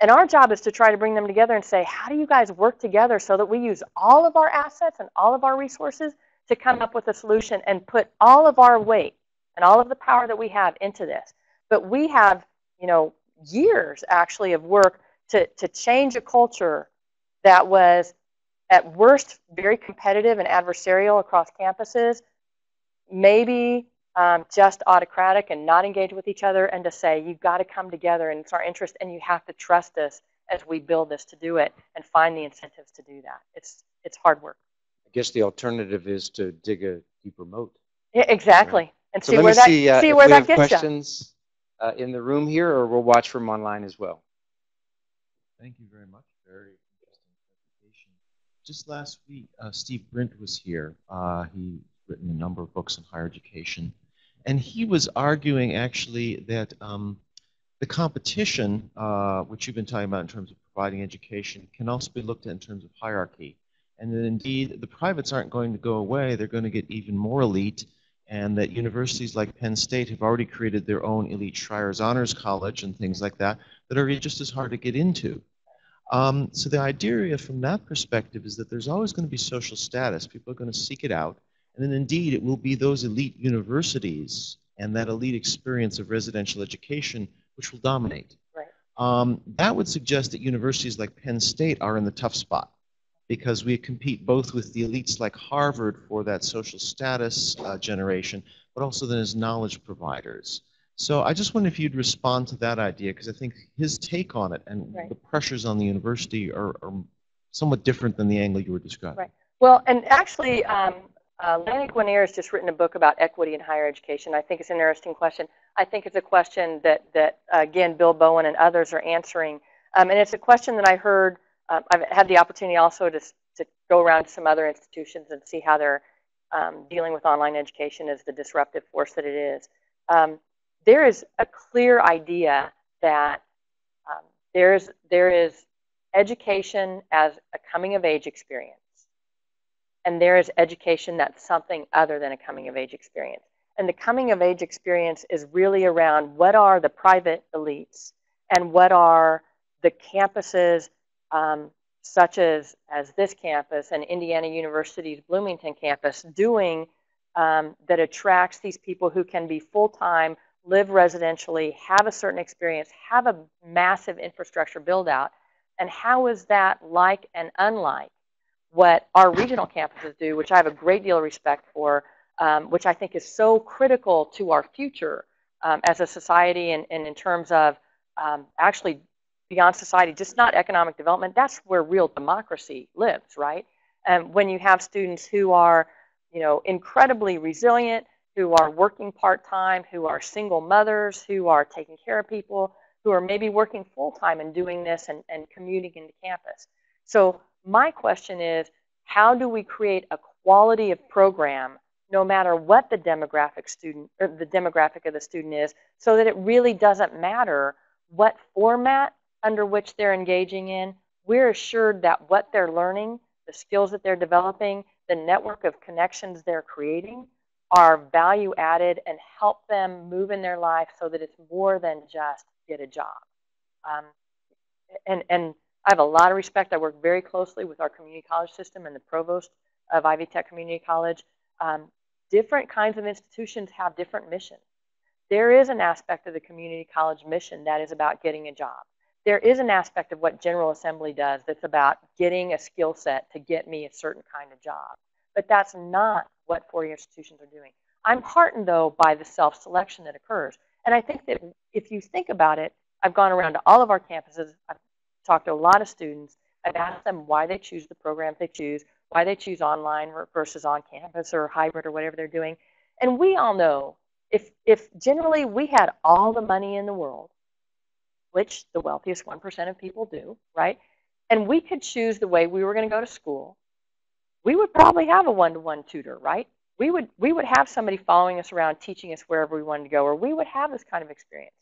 And our job is to try to bring them together and say, how do you guys work together so that we use all of our assets and all of our resources to come up with a solution and put all of our weight and all of the power that we have into this. But we have, you know, years actually of work to change a culture that was at worst very competitive and adversarial across campuses, maybe just autocratic and not engaged with each other, and to say you've got to come together and it's our interest and you have to trust us as we build this to do it and find the incentives to do that. It's hard work. I guess the alternative is to dig a deeper moat. Yeah, exactly. Right? And so see where that gets you. Questions in the room here, or we'll watch from online as well. Thank you very much. Very interesting presentation. Just last week, Steve Brint was here. He's written a number of books on higher education. And he was arguing, actually, that the competition, which you've been talking about in terms of providing education, can also be looked at in terms of hierarchy. And that, indeed, the privates aren't going to go away. They're going to get even more elite. And that universities like Penn State have already created their own elite Shriers Honors College and things like that are just as hard to get into. So the idea from that perspective is that there's always going to be social status. People are going to seek it out. And then indeed, it will be those elite universities and that elite experience of residential education which will dominate. Right. That would suggest that universities like Penn State are in the tough spot, because we compete both with the elites like Harvard for that social status generation, but also then as knowledge providers. So I just wonder if you'd respond to that idea, because I think his take on it and right. The pressures on the university are somewhat different than the angle you were describing. Right. Well, and actually, Lanny Guinier has just written a book about equity in higher education. I think it's an interesting question. I think it's a question that again, Bill Bowen and others are answering And it's a question that I heard. I've had the opportunity also to go around to some other institutions and see how they're dealing with online education as the disruptive force that it is. There is a clear idea that there is education as a coming-of-age experience, and there is education that's something other than a coming-of-age experience. And the coming-of-age experience is really around what are the private elites and what are the campuses such as this campus and Indiana University's Bloomington campus doing that attracts these people who can be full-time, live residentially, have a certain experience, have a massive infrastructure build-out. And how is that like and unlike what our regional campuses do, which I have a great deal of respect for, which I think is so critical to our future as a society and in terms of actually beyond society, just not economic development. That's where real democracy lives, right? And when you have students who are, you know, incredibly resilient, who are working part-time, who are single mothers, who are taking care of people, who are maybe working full-time and doing this and commuting into campus. So my question is, how do we create a quality of program no matter what the demographic student or the demographic of the student is, so that it really doesn't matter what format under which they're engaging in? We're assured that what they're learning, the skills that they're developing, the network of connections they're creating are value added and help them move in their life so that it's more than just get a job. And I have a lot of respect. I work very closely with our community college system and the provost of Ivy Tech Community College. Different kinds of institutions have different missions. There is an aspect of the community college mission that is about getting a job. There is an aspect of what General Assembly does that's about getting a skill set to get me a certain kind of job. But that's not what four-year institutions are doing. I'm heartened, though, by the self-selection that occurs. And I think that if you think about it, I've gone around to all of our campuses, I've talked to a lot of students, I've asked them why they choose the programs they choose, why they choose online versus on campus or hybrid or whatever they're doing. And we all know if generally we had all the money in the world, which the wealthiest 1% of people do, right? And we could choose the way we were going to go to school, we would probably have a one-to-one tutor, right? We would have somebody following us around teaching us wherever we wanted to go, or we would have this kind of experience.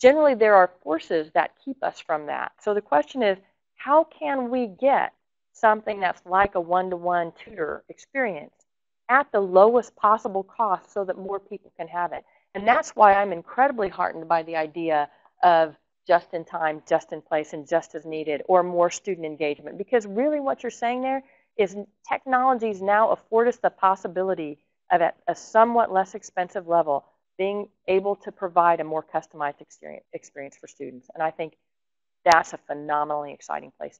Generally, there are forces that keep us from that. So the question is, how can we get something that's like a one-to-one tutor experience at the lowest possible cost so that more people can have it? And that's why I'm incredibly heartened by the idea of just in time, just in place, and just as needed, or more student engagement. Because really what you're saying there is technologies now afford us the possibility of, at a somewhat less expensive level, being able to provide a more customized experience for students. And I think that's a phenomenally exciting place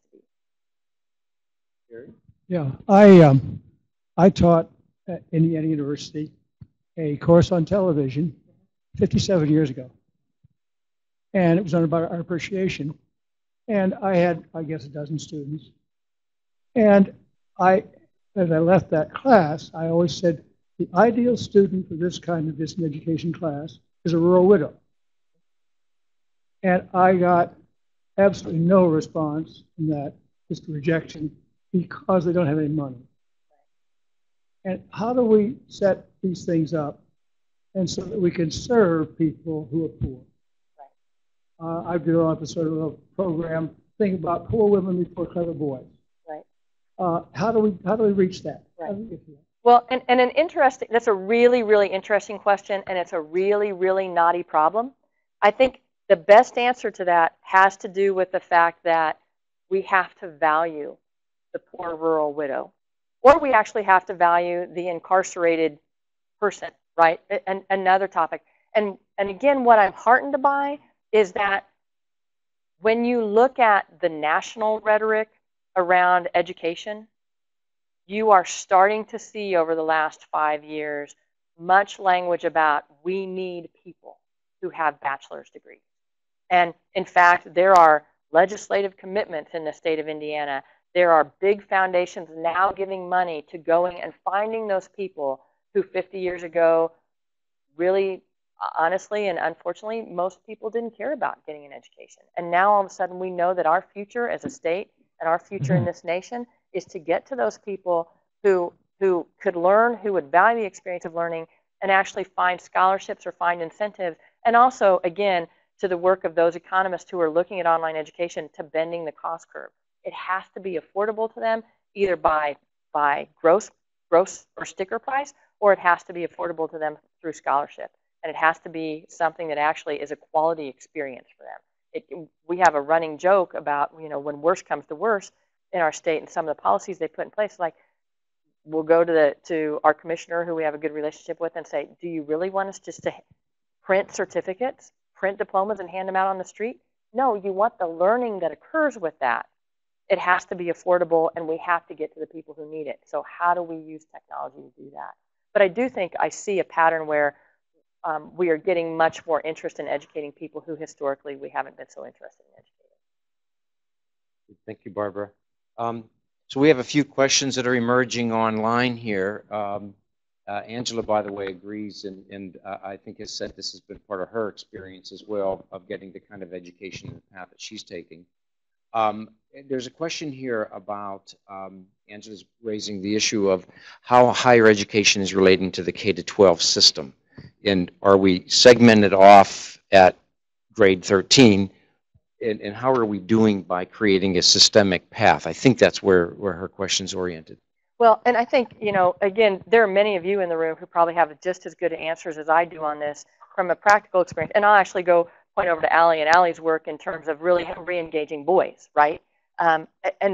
to be. Yeah, I taught at Indiana University a course on television 57 years ago, and it was on about art appreciation, and I had, I guess, a dozen students, and as I left that class, I always said the ideal student for this kind of distance education class is a rural widow, and I got absolutely no response from that. Just rejection because they don't have any money. And how do we set these things up and so that we can serve people who are poor? Right. I've developed a sort of a program thinking about poor women before clever boys. Right. How do we reach that? Right. Well, and an interesting, that's a really, really interesting question, and it's a really, really knotty problem. I think the best answer to that has to do with the fact that we have to value the poor rural widow, or we actually have to value the incarcerated person, right? And another topic. And again, what I'm heartened by is that when you look at the national rhetoric around education, you are starting to see over the last 5 years much language about we need people who have bachelor's degrees. And in fact, there are legislative commitments in the state of Indiana. There are big foundations now giving money to going and finding those people who 50 years ago really honestly and unfortunately, most people didn't care about getting an education. And now all of a sudden we know that our future as a state and our future in this nation is to get to those people who could learn, who would value the experience of learning, and actually find scholarships or find incentives. And also, again, to the work of those economists who are looking at online education to bending the cost curve. It has to be affordable to them, either by gross or sticker price, or it has to be affordable to them through scholarship. And it has to be something that actually is a quality experience for them. We have a running joke about, you know, when worse comes to worse in our state and some of the policies they put in place, like we'll go to our commissioner who we have a good relationship with and say, do you really want us just to print certificates, print diplomas and hand them out on the street? No, you want the learning that occurs with that. It has to be affordable, and we have to get to the people who need it. So how do we use technology to do that? But I do think I see a pattern where we are getting much more interest in educating people who historically we haven't been so interested in educating. Thank you, Barbara. So we have a few questions that are emerging online here. Angela, by the way, agrees, and I think has said this has been part of her experience as well of getting the kind of education and path that she's taking. There's a question here about, Angela's raising the issue of how higher education is relating to the K-12 system. And are we segmented off at grade 13? And how are we doing by creating a systemic path? I think that's where her question's oriented. Well, and I think, you know, again, there are many of you in the room who probably have just as good answers as I do on this from a practical experience. And I'll actually go point over to Ali and Ali's work in terms of really re-engaging boys, right? And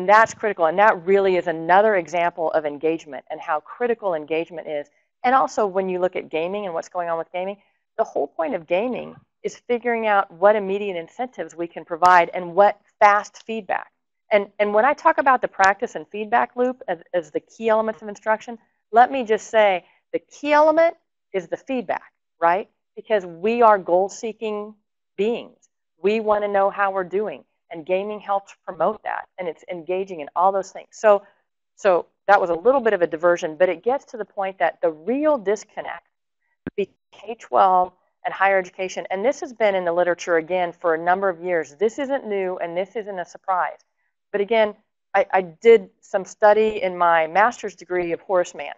that's critical. And that really is another example of engagement and how critical engagement is. And also, when you look at gaming and what's going on with gaming, the whole point of gaming is figuring out what immediate incentives we can provide and what fast feedback. And when I talk about the practice and feedback loop as the key elements of instruction, let me just say the key element is the feedback, right? Because we are goal-seeking beings. We want to know how we're doing, and gaming helps promote that, and it's engaging in all those things. So that was a little bit of a diversion, but it gets to the point that the real disconnect between K-12 and higher education, and this has been in the literature, again, for a number of years. This isn't new, and this isn't a surprise. But again, I did some study in my master's degree of Horace Mann.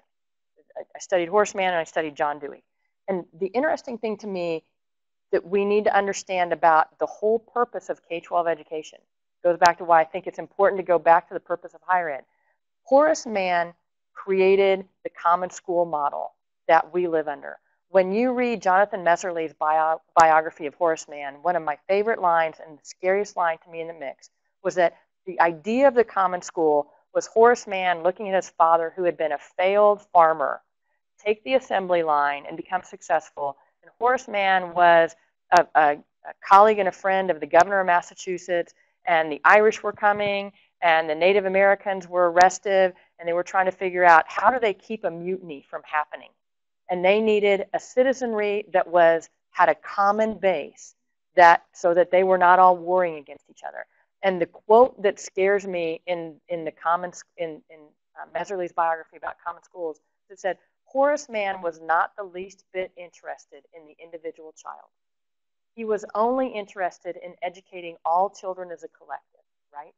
I studied Horace Mann, and I studied John Dewey. And the interesting thing to me that we need to understand about the whole purpose of K-12 education goes back to why I think it's important to go back to the purpose of higher ed. Horace Mann created the common school model that we live under. When you read Jonathan Messerly's biography of Horace Mann, one of my favorite lines and the scariest line to me in the mix was that the idea of the common school was Horace Mann looking at his father, who had been a failed farmer, take the assembly line and become successful. And Horace Mann was a colleague and a friend of the governor of Massachusetts, and the Irish were coming, and the Native Americans were restive, and they were trying to figure out how do they keep a mutiny from happening. And they needed a citizenry that had a common base, so that they were not all warring against each other. And the quote that scares me in Messerly's biography about common schools, it said, Horace Mann was not the least bit interested in the individual child. He was only interested in educating all children as a collective, right?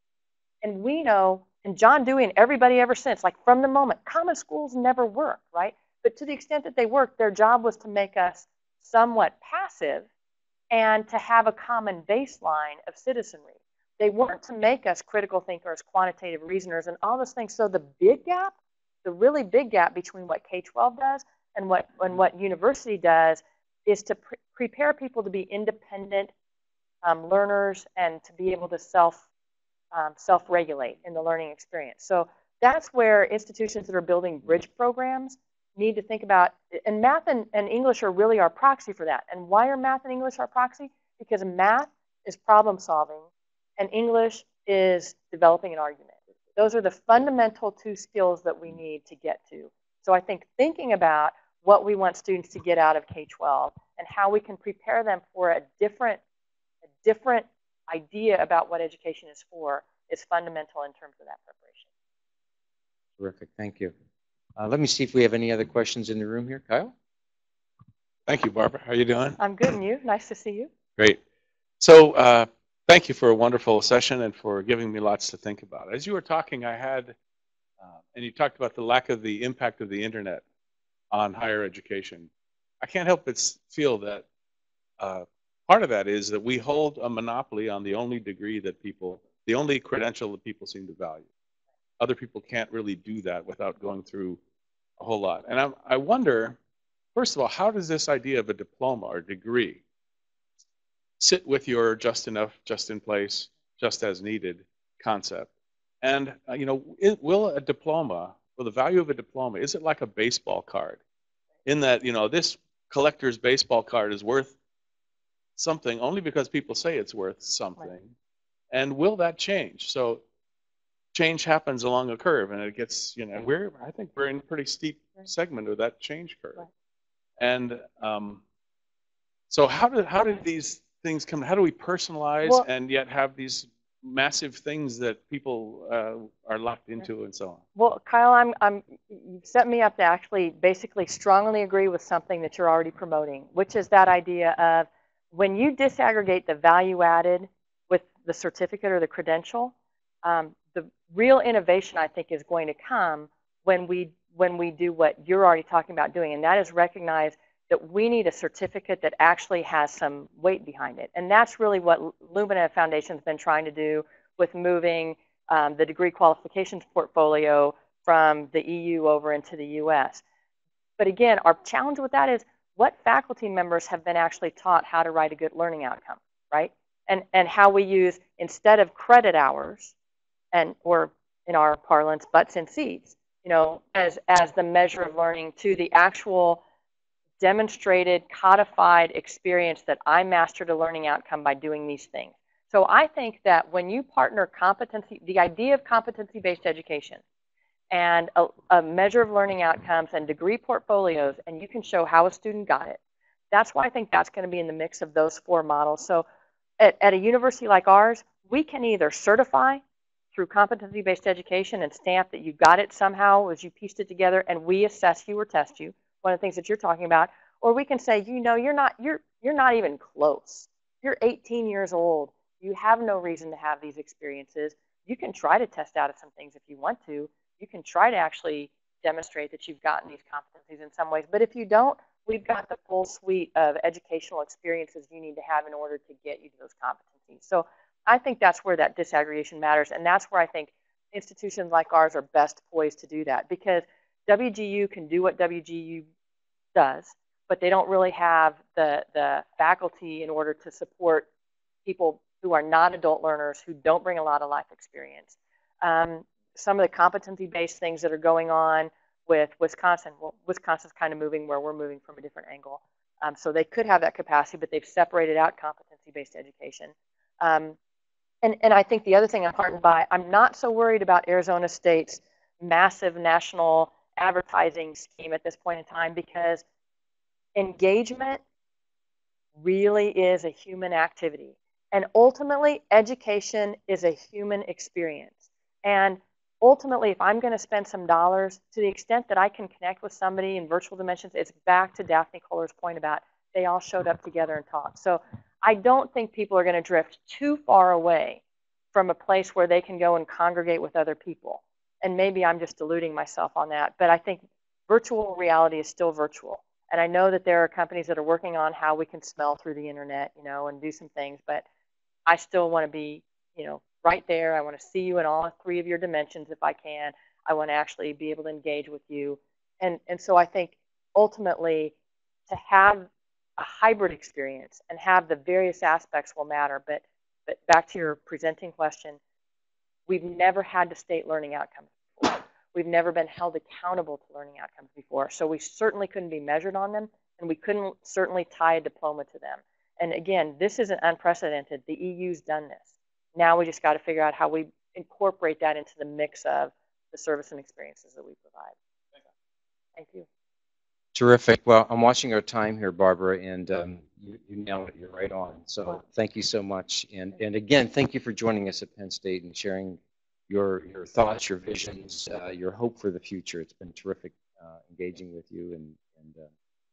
And we know, and John Dewey and everybody ever since, like from the moment, common schools never work, right? But to the extent that they worked, their job was to make us somewhat passive and to have a common baseline of citizenry. They weren't to make us critical thinkers, quantitative reasoners, and all those things. So the big gap, the really big gap between what K-12 does and what university does is to prepare people to be independent learners and to be able to self-regulate in the learning experience. So that's where institutions that are building bridge programs need to think about, and math and English are really our proxy for that. And why are math and English our proxy? Because math is problem solving, and English is developing an argument. Those are the fundamental two skills that we need to get to. So I think thinking about what we want students to get out of K-12 and how we can prepare them for a different idea about what education is for is fundamental in terms of that preparation. Terrific, thank you. Let me see if we have any other questions in the room here. Kyle? Thank you, Barbara. How are you doing? I'm good, and you? Nice to see you. Great. So thank you for a wonderful session and for giving me lots to think about. As you were talking, I had, and you talked about the lack of the impact of the internet on higher education. I can't help but feel that part of that is that we hold a monopoly on the only degree that people, the only credential that people seem to value. Other people can't really do that without going through a whole lot. And I wonder, first of all, how does this idea of a diploma or degree sit with your just enough, just in place, just as needed concept? And you know, will a diploma, or the value of a diploma, is it like a baseball card? In that, you know, this collector's baseball card is worth something only because people say it's worth something. Right. And will that change? So change happens along a curve, and it gets, you know, I think we're in a pretty steep segment of that change curve. Right. And so how did these things come? How do we personalize and yet have these massive things that people are locked into and so on? Well, Kyle, you've set me up to actually basically strongly agree with something that you're already promoting, which is that idea of when you disaggregate the value added with the certificate or the credential, the real innovation, I think, is going to come when we do what you're already talking about doing, and that is recognize that we need a certificate that actually has some weight behind it. And that's really what Lumina Foundation's been trying to do with moving the degree qualifications portfolio from the EU over into the US. But again, our challenge with that is what faculty members have been actually taught how to write a good learning outcome, right? And how we use, instead of credit hours, and or in our parlance, butts in seats, you know, as the measure of learning to the actual demonstrated, codified experience that I mastered a learning outcome by doing these things. So I think that when you partner competency, the idea of competency-based education and a measure of learning outcomes and degree portfolios, and you can show how a student got it. That's why I think that's going to be in the mix of those four models. So at a university like ours, we can either certify through competency-based education and stamp that you got it somehow as you pieced it together, and we assess you or test you, one of the things that you're talking about, or we can say, you know, you're not even close. You're 18 years old. You have no reason to have these experiences. You can try to test out of some things if you want to. You can try to actually demonstrate that you've gotten these competencies in some ways. But if you don't, we've got the full suite of educational experiences you need to have in order to get you to those competencies. So I think that's where that disaggregation matters, and that's where I think institutions like ours are best poised to do that, because WGU can do what WGU does, but they don't really have the faculty in order to support people who are not adult learners, who don't bring a lot of life experience. Some of the competency-based things that are going on with Wisconsin, well, Wisconsin's kind of moving where we're moving from a different angle. So they could have that capacity, but they've separated out competency-based education. And I think the other thing I'm heartened by, I'm not so worried about Arizona State's massive national advertising scheme at this point in time, because engagement really is a human activity, and ultimately education is a human experience. And ultimately, if I'm going to spend some dollars, to the extent that I can connect with somebody in virtual dimensions, it's back to Daphne Koller's point about they all showed up together and talked. So I don't think people are going to drift too far away from a place where they can go and congregate with other people. And maybe I'm just deluding myself on that, but I think virtual reality is still virtual. And I know that there are companies that are working on how we can smell through the internet, you know, and do some things, but I still want to be, you know, right there. I want to see you in all three of your dimensions if I can. I want to actually be able to engage with you. And so I think ultimately to have a hybrid experience and have the various aspects will matter, but back to your presenting question, we've never had to state learning outcomes before. We've never been held accountable to learning outcomes before. So we certainly couldn't be measured on them, and we couldn't certainly tie a diploma to them. And again, this isn't unprecedented. The EU's done this. Now we just got to figure out how we incorporate that into the mix of the service and experiences that we provide. Thank you. Terrific. Well, I'm watching our time here, Barbara, and you nailed it. You're right on. So thank you so much. And again, thank you for joining us at Penn State and sharing your thoughts, your visions, your hope for the future. It's been terrific engaging with you, and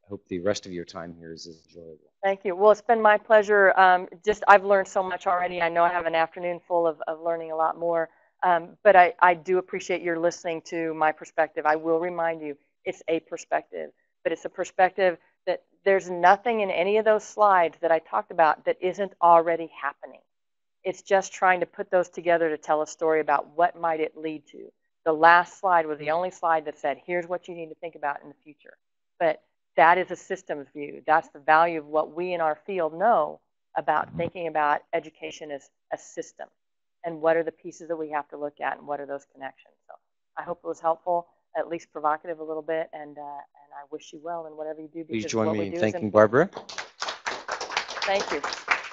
hope the rest of your time here is as enjoyable. Thank you. Well, it's been my pleasure. I've learned so much already. I know I have an afternoon full of learning a lot more. But I do appreciate your listening to my perspective. I will remind you, it's a perspective. But it's a perspective that there's nothing in any of those slides that I talked about that isn't already happening. It's just trying to put those together to tell a story about what might it lead to. The last slide was the only slide that said, here's what you need to think about in the future. But that is a systems view. That's the value of what we in our field know about thinking about education as a system. And what are the pieces that we have to look at, and what are those connections? So I hope it was helpful, at least provocative a little bit, and I wish you well in whatever you do. Please join me in thanking Barbara. Thank you.